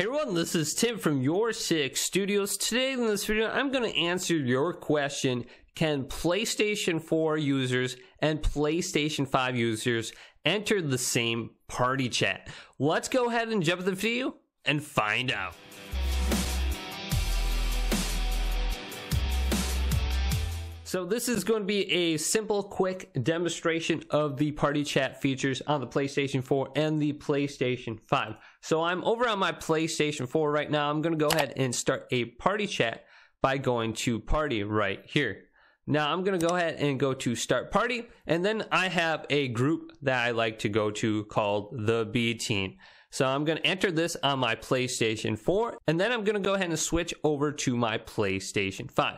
Hey everyone, this is Tim from Your Six Studios. Today in this video, I'm going to answer your question, can PlayStation 4 users and PlayStation 5 users enter the same party chat? Let's go ahead and jump into the video and find out. So this is going to be a simple, quick demonstration of the party chat features on the PlayStation 4 and the PlayStation 5. So I'm over on my PlayStation 4 right now. I'm going to go ahead and start a party chat by going to party right here. Now I'm going to go ahead and go to start party. And then I have a group that I like to go to called the B team. So I'm going to enter this on my PlayStation 4. And then I'm going to go ahead and switch over to my PlayStation 5.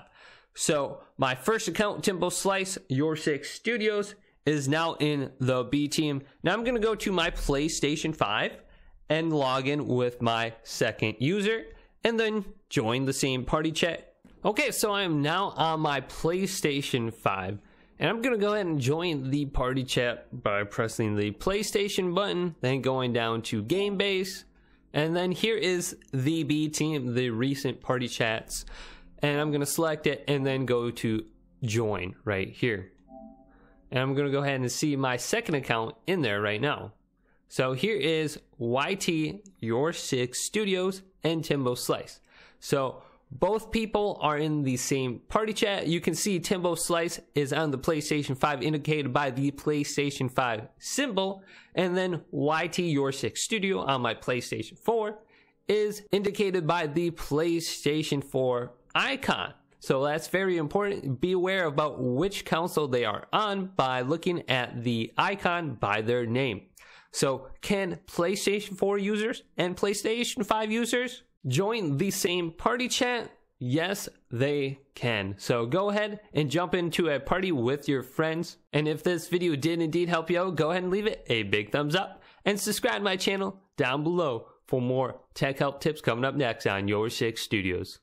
So my first account, Timbo Slice, Your Six Studios, is now in the B team. Now I'm going to go to my PlayStation 5 and log in with my second user and then join the same party chat. Okay, so I am now on my PlayStation 5 and I'm going to go ahead and join the party chat by pressing the PlayStation button, then going down to game base. And then here is the B team, the recent party chats. And I'm going to select it and then go to join right here. And I'm going to go ahead and see my second account in there right now. So here is YT, Your Six Studios, and Timbo Slice. So both people are in the same party chat. You can see Timbo Slice is on the PlayStation 5 indicated by the PlayStation 5 symbol. And then YT, Your Six Studio on my PlayStation 4 is indicated by the PlayStation 4 icon. So that's very important. Be aware about which console they are on by looking at the icon by their name. So can PlayStation 4 users and PlayStation 5 users join the same party chat? Yes, they can. So go ahead and jump into a party with your friends. And if this video did indeed help you out, go ahead and leave it a big thumbs up and subscribe to my channel down below for more tech help tips coming up next on Your Six Studios.